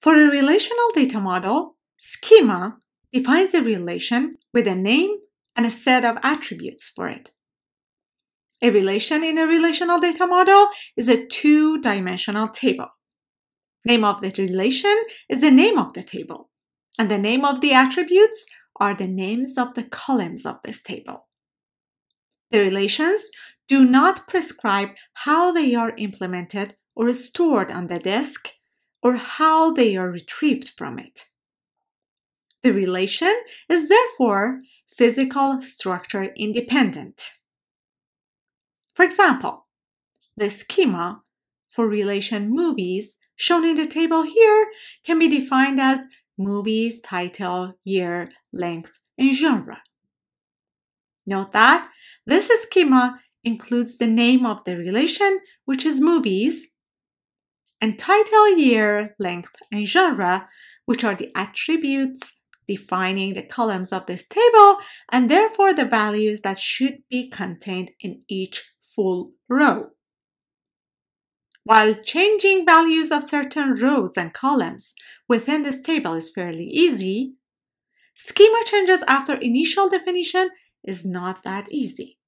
For a relational data model, schema defines a relation with a name and a set of attributes for it. A relation in a relational data model is a two-dimensional table. Name of the relation is the name of the table, and the name of the attributes are the names of the columns of this table. The relations do not prescribe how they are implemented or stored on the disk or how they are retrieved from it. The relation is therefore physical structure independent. For example, the schema for relation movies shown in the table here can be defined as movies, title, year, length, and genre. Note that this schema includes the name of the relation, which is movies, and title, year, length, and genre, which are the attributes defining the columns of this table and therefore the values that should be contained in each full row. While changing values of certain rows and columns within this table is fairly easy, schema changes after initial definition is not that easy.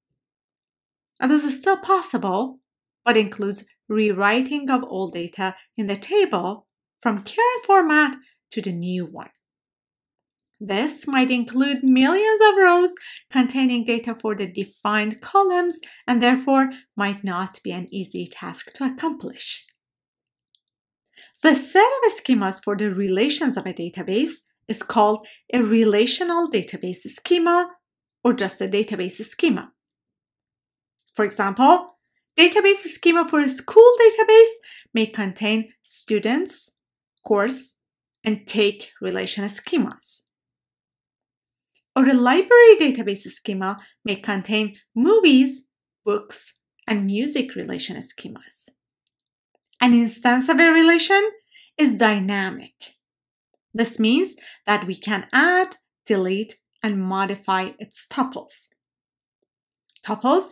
And this is still possible, but includes rewriting of old data in the table from current format to the new one. This might include millions of rows containing data for the defined columns and therefore might not be an easy task to accomplish. The set of schemas for the relations of a database is called a relational database schema or just a database schema. For example, database schema for a school database may contain students, course, and take relation schemas. Or a library database schema may contain movies, books, and music relation schemas. An instance of a relation is dynamic. This means that we can add, delete, and modify its tuples. Tuples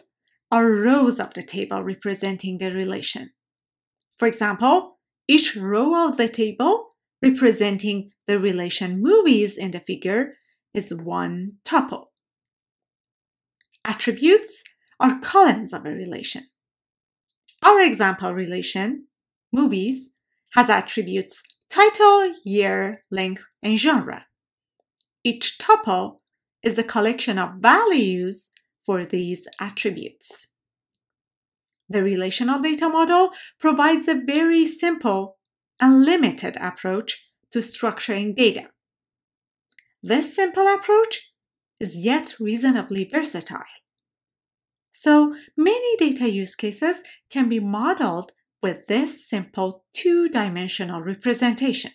are rows of the table representing the relation. For example, each row of the table representing the relation movies in the figure is one tuple. Attributes are columns of a relation. Our example relation, movies, has attributes title, year, length, and genre. Each tuple is the collection of values for these attributes. The relational data model provides a very simple and limited approach to structuring data. This simple approach is yet reasonably versatile. So many data use cases can be modeled with this simple two-dimensional representation.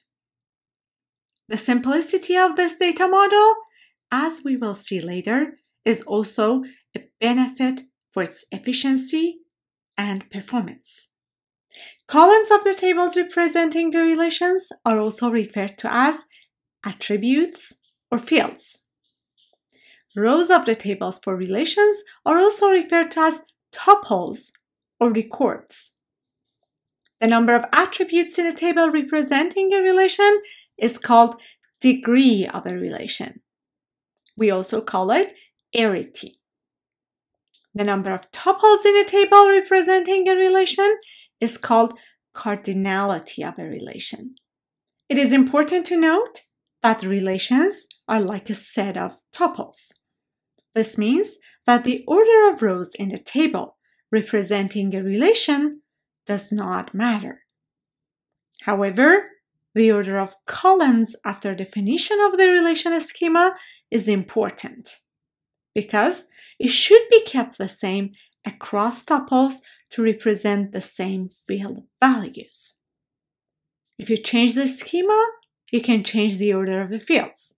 The simplicity of this data model, as we will see later, is also a benefit for its efficiency and performance. Columns of the tables representing the relations are also referred to as attributes or fields. Rows of the tables for relations are also referred to as tuples or records. The number of attributes in a table representing a relation is called degree of a relation. We also call it arity. The number of tuples in a table representing a relation is called cardinality of a relation. It is important to note that relations are like a set of tuples. This means that the order of rows in the table representing a relation does not matter. However, the order of columns after definition of the relation schema is important because it should be kept the same across tuples to represent the same field values. If you change the schema, you can change the order of the fields.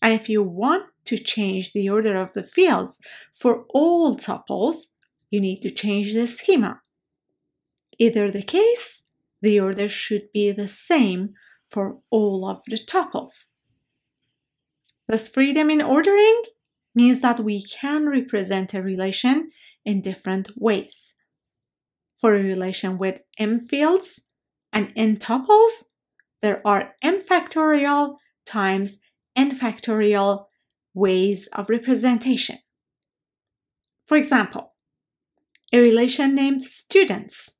And if you want to change the order of the fields for all tuples, you need to change the schema. Either the case, the order should be the same for all of the tuples. This freedom in ordering means that we can represent a relation in different ways. For a relation with m fields and n tuples, there are m factorial times n factorial ways of representation. For example, a relation named students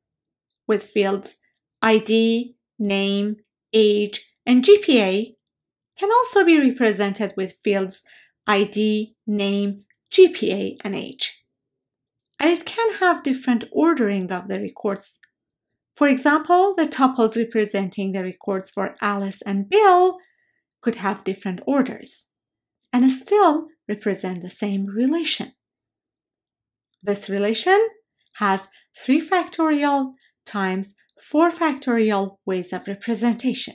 with fields ID, name, age, and GPA can also be represented with fields ID, name, GPA, and age. And it can have different ordering of the records. For example, the tuples representing the records for Alice and Bill could have different orders and still represent the same relation. This relation has 3 factorial times 4 factorial ways of representation.